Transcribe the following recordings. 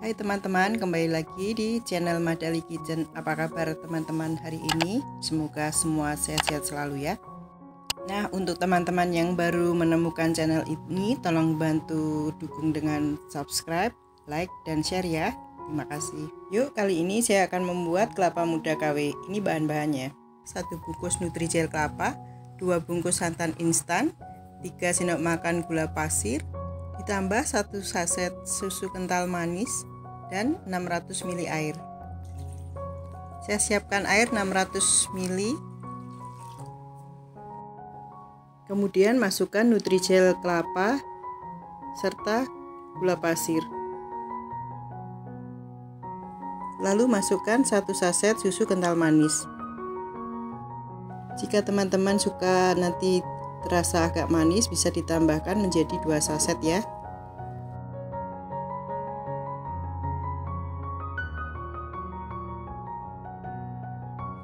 Hai teman-teman, kembali lagi di channel Madali Kitchen. Apa kabar teman-teman hari ini? Semoga semua sehat-sehat selalu ya. Nah, untuk teman-teman yang baru menemukan channel ini, tolong bantu dukung dengan subscribe, like, dan share ya. Terima kasih. Yuk, kali ini saya akan membuat kelapa muda KW. Ini bahan-bahannya: 1 bungkus nutrijel kelapa, 2 bungkus santan instan, 3 sendok makan gula pasir, ditambah 1 saset susu kental manis, dan 600 ml air. Saya siapkan air 600 ml. Kemudian masukkan nutrijel kelapa serta gula pasir. Lalu masukkan 1 saset susu kental manis. Jika teman-teman suka nanti terasa agak manis, bisa ditambahkan menjadi 2 saset ya.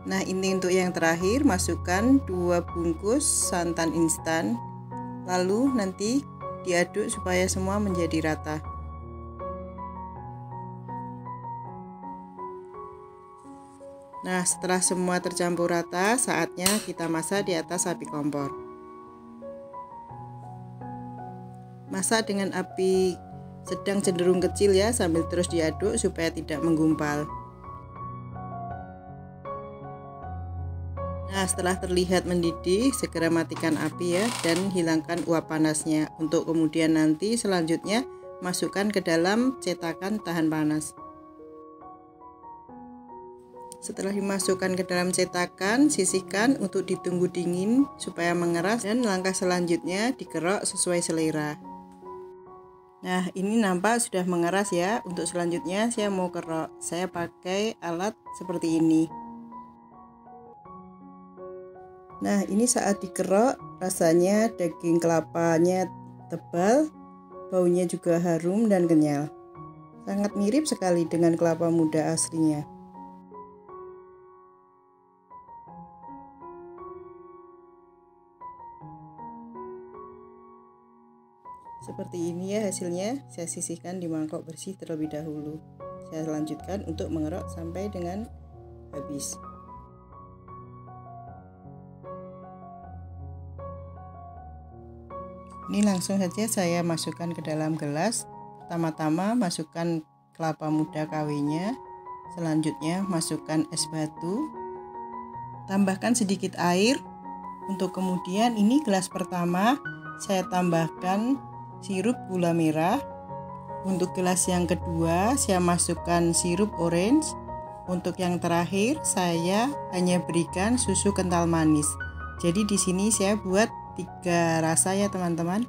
Nah, ini untuk yang terakhir, masukkan 2 bungkus santan instan. Lalu nanti diaduk supaya semua menjadi rata. Nah, setelah semua tercampur rata, saatnya kita masak di atas api kompor. Masak dengan api sedang cenderung kecil ya, sambil terus diaduk supaya tidak menggumpal. Nah, setelah terlihat mendidih, segera matikan api ya, dan hilangkan uap panasnya. Untuk kemudian nanti selanjutnya masukkan ke dalam cetakan tahan panas. Setelah dimasukkan ke dalam cetakan, sisihkan untuk ditunggu dingin supaya mengeras, dan langkah selanjutnya dikerok sesuai selera. Nah, ini nampak sudah mengeras ya. Untuk selanjutnya saya mau kerok. Saya pakai alat seperti ini. Nah, ini saat dikerok rasanya daging kelapanya tebal, baunya juga harum dan kenyal. Sangat mirip sekali dengan kelapa muda aslinya. Seperti ini ya hasilnya. Saya sisihkan di mangkok bersih terlebih dahulu. Saya lanjutkan untuk mengerok sampai dengan habis. Ini langsung saja saya masukkan ke dalam gelas. Pertama-tama masukkan kelapa muda KW-nya. Selanjutnya masukkan es batu. Tambahkan sedikit air. Untuk kemudian ini gelas pertama saya tambahkan sirup gula merah. Untuk gelas yang kedua saya masukkan sirup orange. Untuk yang terakhir saya hanya berikan susu kental manis. Jadi di sini saya buat 3 rasa ya teman-teman.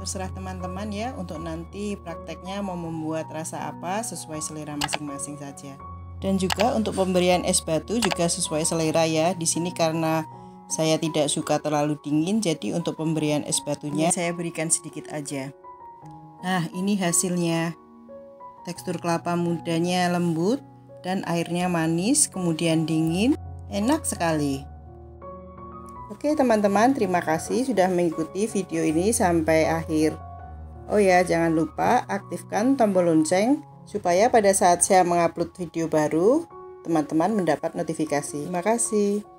Terserah teman-teman ya untuk nanti prakteknya mau membuat rasa apa, sesuai selera masing-masing saja. Dan juga untuk pemberian es batu juga sesuai selera ya. Di sini karena saya tidak suka terlalu dingin, jadi untuk pemberian es batunya saya berikan sedikit aja. Nah, ini hasilnya. Tekstur kelapa mudanya lembut dan airnya manis, kemudian dingin. Enak sekali. Oke teman-teman, terima kasih sudah mengikuti video ini sampai akhir. Oh ya, jangan lupa aktifkan tombol lonceng supaya pada saat saya mengupload video baru, teman-teman mendapat notifikasi. Terima kasih.